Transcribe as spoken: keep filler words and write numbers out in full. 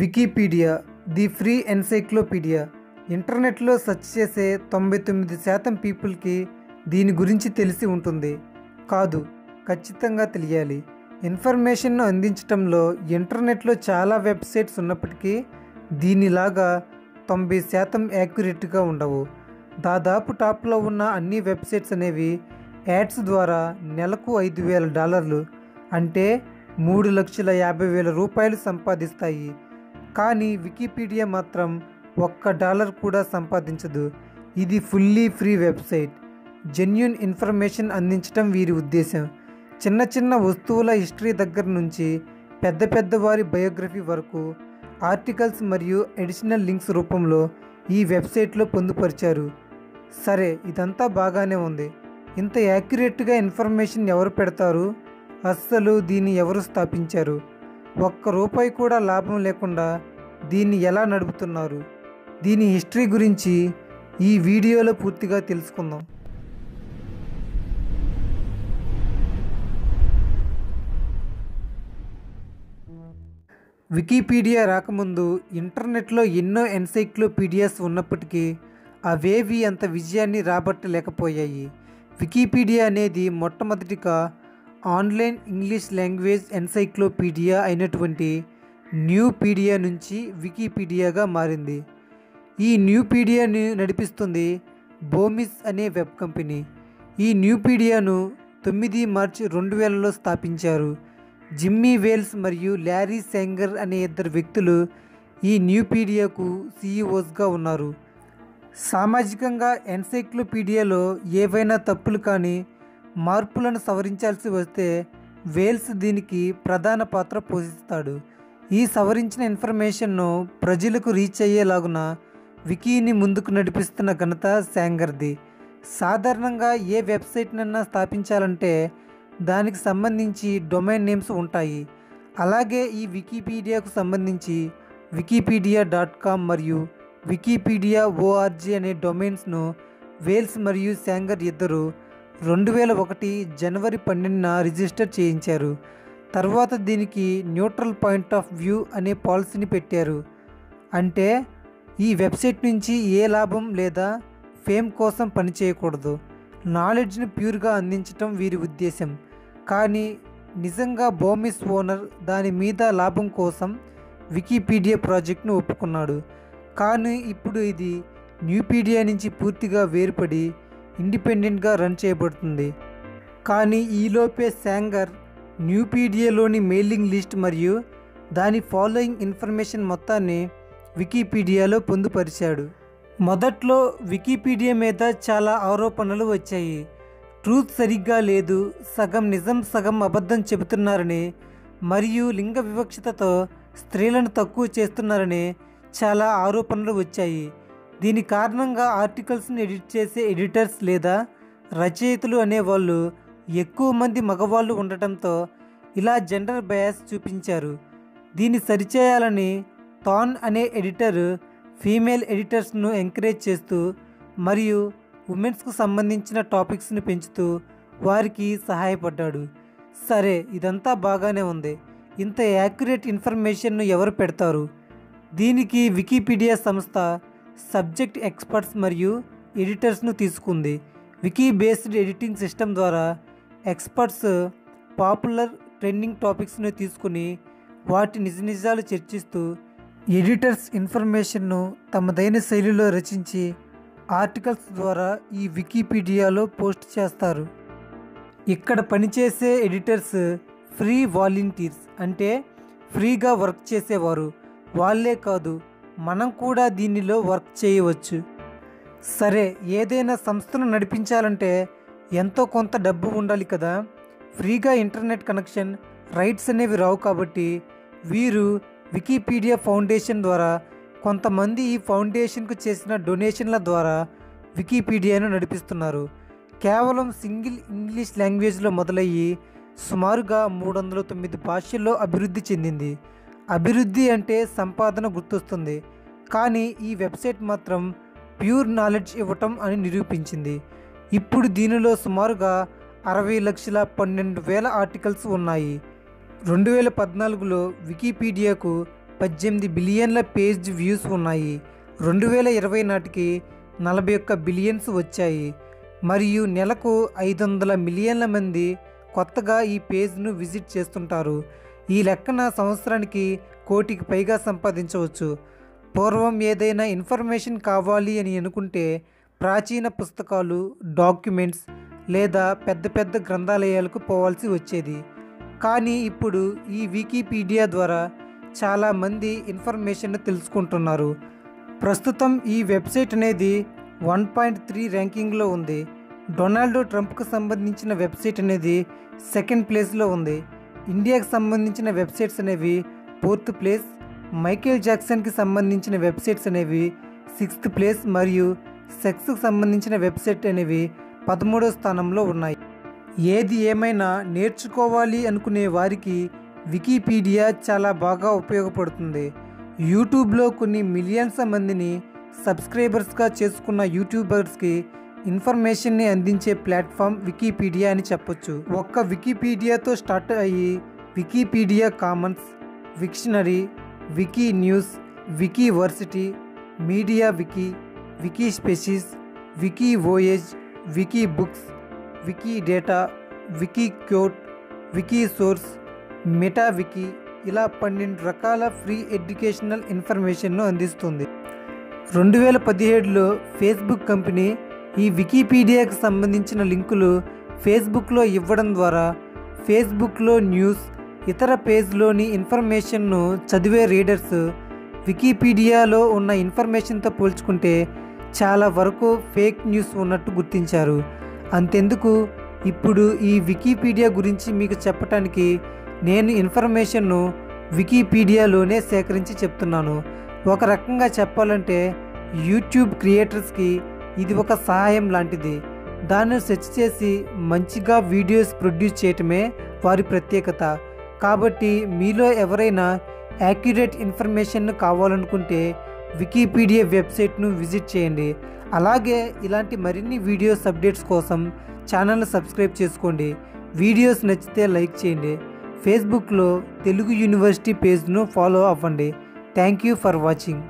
Wikipedia the free encyclopedia ఇంటర్నెట్లో search చేసే తొంభై తొమ్మిది శాతం పీపుల్కి దీని గురించి తెలిసి ఉంటుంది. కాదు, ఖచ్చితంగా తెలియాలి. ఇన్ఫర్మేషన్ను అందించడంలో ఇంటర్నెట్లో చాలా వెబ్సైట్స్ ఉన్నప్పటికీ దీనిలాగా తొంభై శాతం యాక్యురేట్గా ఉండవు. దాదాపు టాప్లో ఉన్న అన్ని వెబ్సైట్స్ అనేవి యాడ్స్ ద్వారా నెలకు ఐదు వేల డాలర్లు అంటే మూడు లక్షల యాభై వేల రూపాయలు సంపాదిస్తాయి. కానీ వికీపీడియా మాత్రం ఒక్క డాలర్ కూడా సంపాదించదు. ఇది fully free website. Genuine information అందించడం వీరి ఉద్దేశం. చిన్న చిన్న వస్తువుల హిస్టరీ దగ్గర నుంచి పెద్ద పెద్ద వారి బయోగ్రఫీ వరకు ఆర్టికల్స్ మరియు అడిషనల్ లింక్స్ రూపంలో ఈ వెబ్సైట్లో పొందుపరిచారు. సరే, ఇదంతా బాగానే ఉంది. ఇంత యాక్యురేట్గా ఇన్ఫర్మేషన్ ఎవరు పెడతారు? అస్సలు దీన్ని ఎవరు స్థాపించారు? ఒక్క రూపాయి కూడా లాభం లేకుండా దీన్ని ఎలా నడుపుతున్నారు? దీని హిస్టరీ గురించి ఈ వీడియోలో పూర్తిగా తెలుసుకుందాం. వికీపీడియా రాకముందు ఇంటర్నెట్లో ఎన్నో ఎన్సైక్లోపీడియాస్ ఉన్నప్పటికీ అవేవి అంత విజయాన్ని రాబట్టలేకపోయాయి. వికీపీడియా అనేది మొట్టమొదటిగా ఆన్లైన్ ఇంగ్లీష్ లాంగ్వేజ్ ఎన్సైక్లోపీడియా అయినటువంటి న్యూపీడియా నుంచి వికీపీడియాగా మారింది. ఈ న్యూపీడియాను నడిపిస్తుంది బోమిస్ అనే వెబ్ కంపెనీ. ఈ న్యూపీడియాను తొమ్మిది మార్చి రెండు వేలలో స్థాపించారు. జిమ్మీ వేల్స్ మరియు ల్యారీ సాంగర్ అనే ఇద్దరు వ్యక్తులు ఈ న్యూపీడియాకు సీఈఓస్గా ఉన్నారు. సామాజికంగా ఎన్సైక్లోపీడియాలో ఏవైనా తప్పులు కానీ మార్పులను సవరించాల్సి వస్తే వేల్స్ దీనికి ప్రధాన పాత్ర పోషిస్తాడు. ఈ సవరించిన ఇన్ఫర్మేషన్ను ప్రజలకు రీచ్ అయ్యేలాగున వికీని ముందుకు నడిపిస్తున్న ఘనత సాంగర్ది. సాధారణంగా ఏ వెబ్సైట్నైనా స్థాపించాలంటే దానికి సంబంధించి డొమైన్ నేమ్స్ ఉంటాయి. అలాగే ఈ వికీపీడియాకు సంబంధించి వికీపీడియా డాట్ కామ్ మరియు వికీపీడియా ఓఆర్జీ అనే డొమైన్స్ను వేల్స్ మరియు సాంగర్ ఇద్దరు రెండు వేల ఒకటి జనవరి పన్నెండున రిజిస్టర్ చేయించారు. తర్వాత దీనికి న్యూట్రల్ పాయింట్ ఆఫ్ వ్యూ అనే పాలసీని పెట్టారు. అంటే ఈ వెబ్సైట్ నుంచి ఏ లాభం లేదా ఫేమ్ కోసం పనిచేయకూడదు. నాలెడ్జ్ని ప్యూర్గా అందించటం వీరి ఉద్దేశం. కానీ నిజంగా బోమిస్ ఓనర్ దాని మీద లాభం కోసం వికీపీడియా ప్రాజెక్ట్ను ఒప్పుకున్నాడు. కానీ ఇప్పుడు ఇది న్యూపీడియా నుంచి పూర్తిగా వేరుపడి ఇండిపెండెంట్గా రన్ చేయబడుతుంది. కానీ ఈలోపే సాంగర్ న్యూపీడియాలోని మెయిలింగ్ లిస్ట్ మరియు దాని ఫాలోయింగ్ ఇన్ఫర్మేషన్ మొత్తాన్ని వికీపీడియాలో పొందుపరిచాడు. మొదట్లో వికీపీడియా మీద చాలా ఆరోపణలు వచ్చాయి. ట్రూత్ సరిగ్గా లేదు, సగం నిజం సగం అబద్ధం చెబుతున్నారని మరియు లింగ వివక్షతతో స్త్రీలను తక్కువ చేస్తున్నారని చాలా ఆరోపణలు వచ్చాయి. దీని కారణంగా ఆర్టికల్స్ని ఎడిట్ చేసే ఎడిటర్స్ లేదా రచయితలు అనేవాళ్ళు ఎక్కువ మంది మగవాళ్ళు ఉండటంతో ఇలా జెండర్ బయాస్ చూపించారు. దీన్ని సరిచేయాలని థాన్ అనే ఎడిటర్ ఫీమేల్ ఎడిటర్స్ను ఎంకరేజ్ చేస్తూ మరియు ఉమెన్స్కు సంబంధించిన టాపిక్స్ని పెంచుతూ వారికి సహాయపడ్డాడు. సరే, ఇదంతా బాగానే ఉంది. ఇంత యాక్యురేట్ ఇన్ఫర్మేషన్ను ఎవరు పెడతారు? దీనికి వికీపీడియా సంస్థ సబ్జెక్ట్ ఎక్స్పర్ట్స్ మరియు ఎడిటర్స్ను తీసుకుంది. వికీ బేస్డ్ ఎడిటింగ్ సిస్టమ్ ద్వారా ఎక్స్పర్ట్స్ పాపులర్ ట్రెండింగ్ టాపిక్స్ను తీసుకుని వాటి నిజ నిజాలు చర్చిస్తూ ఎడిటర్స్ ఇన్ఫర్మేషన్ను తమదైన శైలిలో రచించి ఆర్టికల్స్ ద్వారా ఈ వికీపీడియాలో పోస్ట్ చేస్తారు. ఇక్కడ పనిచేసే ఎడిటర్స్ ఫ్రీ వాలంటీర్స్, అంటే ఫ్రీగా వర్క్ చేసేవారు. వాళ్ళే కాదు, మనం కూడా దీనిలో వర్క్ చేయవచ్చు. సరే, ఏదైనా సంస్థను నడిపించాలంటే ఎంతో కొంత డబ్బు ఉండాలి కదా. ఫ్రీగా ఇంటర్నెట్ కనెక్షన్ రైట్స్ అనేవి రావు. కాబట్టి వీరు వికీపీడియా ఫౌండేషన్ ద్వారా కొంతమంది ఈ ఫౌండేషన్కు చేసిన డొనేషన్ల ద్వారా వికీపీడియాను నడిపిస్తున్నారు. కేవలం సింగిల్ ఇంగ్లీష్ లాంగ్వేజ్లో మొదలయ్యి సుమారుగా మూడు వందల తొమ్మిది భాషల్లో అభివృద్ధి చెందింది. అభివృద్ధి అంటే సంపాదన గుర్తొస్తుంది, కానీ ఈ వెబ్సైట్ మాత్రం ప్యూర్ నాలెడ్జ్ ఇవ్వటం అని నిరూపించింది. ఇప్పుడు దీనిలో సుమారుగా అరవై లక్షల పన్నెండు వేల ఆర్టికల్స్ ఉన్నాయి. రెండు వేల పద్నాలుగులో వికీపీడియాకు పద్దెనిమిది బిలియన్ల పేజ్ వ్యూస్ ఉన్నాయి. రెండు వేల ఇరవై నాటికి నలభై ఒక్క బిలియన్స్ వచ్చాయి మరియు నెలకు ఐదు వందల మిలియన్ల మంది కొత్తగా ఈ పేజ్ను విజిట్ చేస్తుంటారు. ఈ లెక్కన సంవత్సరానికి కోటికి పైగా సంపాదించవచ్చు. పూర్వం ఏదైనా ఇన్ఫర్మేషన్ కావాలి అని అనుకుంటే ప్రాచీన పుస్తకాలు, డాక్యుమెంట్స్ లేదా పెద్ద పెద్ద గ్రంథాలయాలకు పోవాల్సి వచ్చేది. కానీ ఇప్పుడు ఈ వికీపీడియా ద్వారా చాలామంది ఇన్ఫర్మేషన్ను తెలుసుకుంటున్నారు. ప్రస్తుతం ఈ వెబ్సైట్ అనేది వన్ పాయింట్ త్రీ ర్యాంకింగ్లో ఉంది. డొనాల్డ్ ట్రంప్కు సంబంధించిన వెబ్సైట్ అనేది సెకండ్ ప్లేస్లో ఉంది. ఇండియాకు సంబంధించిన వెబ్సైట్స్ అనేవి ఫోర్త్ ప్లేస్, మైకేల్ జాక్సన్కి సంబంధించిన వెబ్సైట్స్ అనేవి సిక్స్త్ ప్లేస్ మరియు సెక్స్కు సంబంధించిన వెబ్సైట్ అనేవి పదమూడో స్థానంలో ఉన్నాయి. ఏది ఏమైనా నేర్చుకోవాలి అనుకునే వారికి వికీపీడియా చాలా బాగా ఉపయోగపడుతుంది. యూట్యూబ్లో కొన్ని మిలియన్స్ మందిని సబ్స్క్రైబర్స్గా చేసుకున్న యూట్యూబర్స్కి ఇన్ఫర్మేషన్ని అందించే ప్లాట్ఫామ్ వికీపీడియా అని చెప్పొచ్చు. ఒక్క వికీపీడియాతో స్టార్ట్ అయ్యి Wikipedia Commons, Wiktionary, wiki news, Wikiversity, media wiki, wiki species, wiki వోయేజ్, wiki books, wiki data, wiki cute, wiki source, Meta Wiki ఇలా పన్నెండు రకాల ఫ్రీ ఎడ్యుకేషనల్ ఇన్ఫర్మేషన్ను అందిస్తుంది. రెండు వేల పదిహేడులో ఫేస్బుక్ కంపెనీ ఈ వికీపీడియాకు సంబంధించిన లింకులు ఫేస్బుక్లో ఇవ్వడం ద్వారా ఫేస్బుక్లో న్యూస్, ఇతర పేజ్లోని ఇన్ఫర్మేషన్ను చదివే రీడర్స్ వికీపీడియాలో ఉన్న ఇన్ఫర్మేషన్తో పోల్చుకుంటే చాలా వరకు ఫేక్ న్యూస్ ఉన్నట్టు గుర్తించారు. అంతెందుకు, ఇప్పుడు ఈ వికీపీడియా గురించి మీకు చెప్పటానికి నేను ఇన్ఫర్మేషన్ను వికీపీడియాలోనే సేకరించి చెప్తున్నాను. ఒక రకంగా చెప్పాలంటే యూట్యూబ్ క్రియేటర్స్కి ఇది ఒక సహాయం లాంటిది. దాన్ని సెర్చ్ చేసి మంచిగా వీడియోస్ ప్రొడ్యూస్ చేయటమే వారి ప్రత్యేకత. కాబట్టి మీలో ఎవరైనా యాక్యురేట్ ఇన్ఫర్మేషన్ను కావాలనుకుంటే వికీపీడియా వెబ్సైట్ను విజిట్ చేయండి. అలాగే ఇలాంటి మరిన్ని వీడియోస్ అప్డేట్స్ కోసం ఛానల్ను సబ్స్క్రైబ్ చేసుకోండి. వీడియోస్ నచ్చితే లైక్ చేయండి. ఫేస్బుక్లో తెలుగు యూనివర్సిటీ పేజ్ను ఫాలో అవ్వండి. Thank you for watching.